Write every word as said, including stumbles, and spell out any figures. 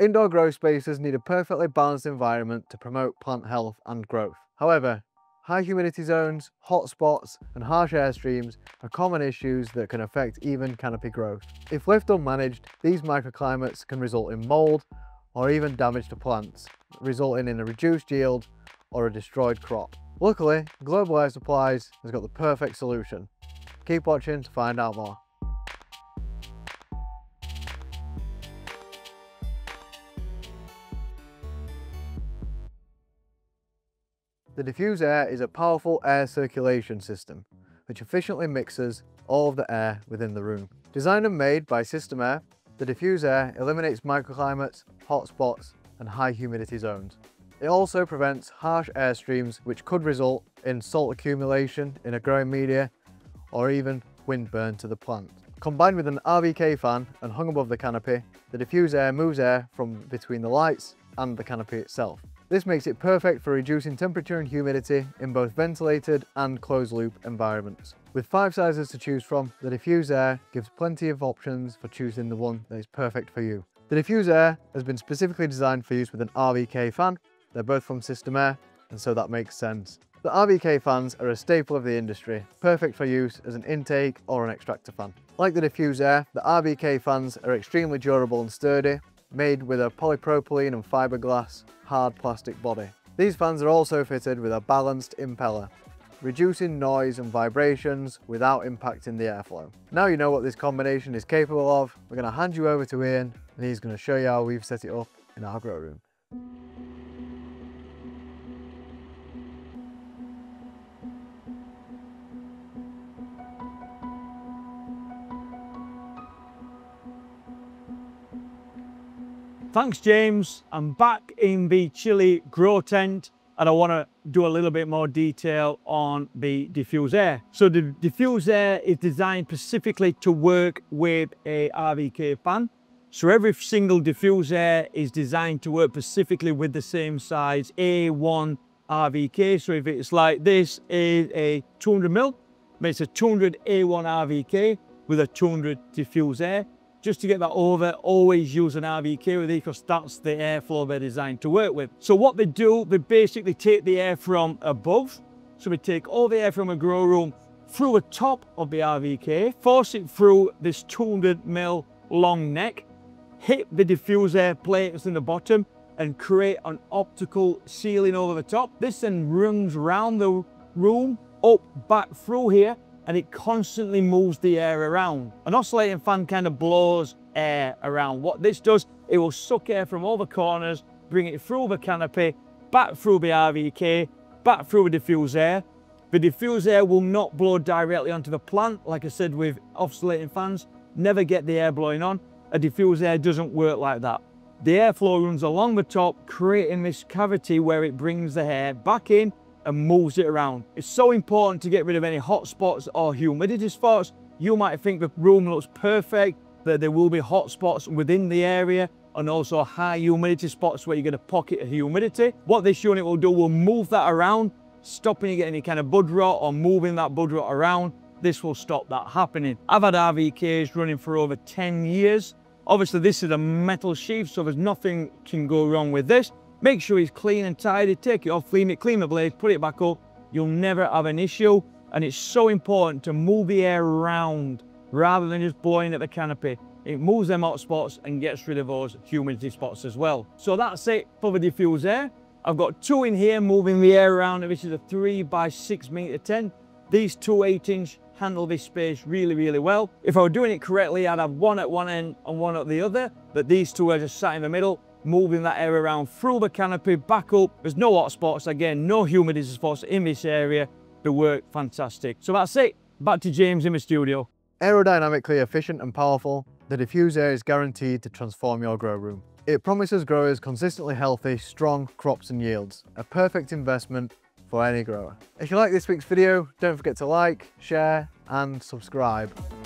Indoor grow spaces need a perfectly balanced environment to promote plant health and growth. However, high humidity zones, hot spots, and harsh airstreams are common issues that can affect even canopy growth. If left unmanaged, these microclimates can result in mold or even damage to plants, resulting in a reduced yield or a destroyed crop. Luckily, Global Air Supplies has got the perfect solution. Keep watching to find out more. The DiffuseAir is a powerful air circulation system which efficiently mixes all of the air within the room. Designed and made by Systemair, the DiffuseAir eliminates microclimates, hot spots and high humidity zones. It also prevents harsh airstreams which could result in salt accumulation in a growing media or even windburn to the plant. Combined with an R V K fan and hung above the canopy, the DiffuseAir moves air from between the lights and the canopy itself. This makes it perfect for reducing temperature and humidity in both ventilated and closed-loop environments. With five sizes to choose from, the DiffuseAir gives plenty of options for choosing the one that is perfect for you. The DiffuseAir has been specifically designed for use with an R V K fan. They're both from Systemair, and so that makes sense. The R V K fans are a staple of the industry, perfect for use as an intake or an extractor fan. Like the DiffuseAir, the R V K fans are extremely durable and sturdy, made with a polypropylene and fiberglass hard plastic body. These fans are also fitted with a balanced impeller, reducing noise and vibrations without impacting the airflow. Now you know what this combination is capable of, we're going to hand you over to Ian and he's going to show you how we've set it up in our grow room. Thanks James, I'm back in the chilly grow tent and I want to do a little bit more detail on the DiffuseAir. So the DiffuseAir is designed specifically to work with a R V K fan. So every single DiffuseAir is designed to work specifically with the same size A one R V K. So if it's like this, a two hundred mil, makes a two hundred A one R V K with a two hundred DiffuseAir. Just to get that over, always use an R V K with it because that's the airflow they're designed to work with. So what they do, they basically take the air from above. So they take all the air from a grow room through the top of the R V K, force it through this two hundred mil long neck, hit the DiffuseAir plates in the bottom and create an optical ceiling over the top. This then runs round the room, up, back through here, and it constantly moves the air around. An oscillating fan kind of blows air around. What this does, it will suck air from all the corners, bring it through the canopy, back through the R V K, back through the DiffuseAir. The DiffuseAir will not blow directly onto the plant. Like I said, with oscillating fans, never get the air blowing on. A DiffuseAir doesn't work like that. The airflow runs along the top, creating this cavity where it brings the air back in and moves it around. It's so important to get rid of any hot spots or humidity spots. You might think the room looks perfect, but there will be hot spots within the area and also high humidity spots where you're going to pocket of humidity. What this unit will do will move that around, stopping you getting any kind of bud rot or moving that bud rot around. This will stop that happening. I've had R V Ks running for over ten years. Obviously this is a metal sheath, so there's nothing can go wrong with this. Make sure it's clean and tidy, take it off, clean it, clean the blade, put it back up. You'll never have an issue. And it's so important to move the air around rather than just blowing at the canopy. It moves them hot spots and gets rid of those humidity spots as well. So that's it for the DiffuseAir. I've got two in here moving the air around. This is a three by six meter tent. These two eight inch handle this space really, really well. If I were doing it correctly, I'd have one at one end and one at the other, but these two are just sat in the middle, moving that air around through the canopy, back up. There's no hot spots, again, no humidity spots in this area. They work fantastic. So that's it, back to James in the studio. Aerodynamically efficient and powerful, the DiffuseAir is guaranteed to transform your grow room. It promises growers consistently healthy, strong crops and yields, a perfect investment for any grower. If you like this week's video, don't forget to like, share and subscribe.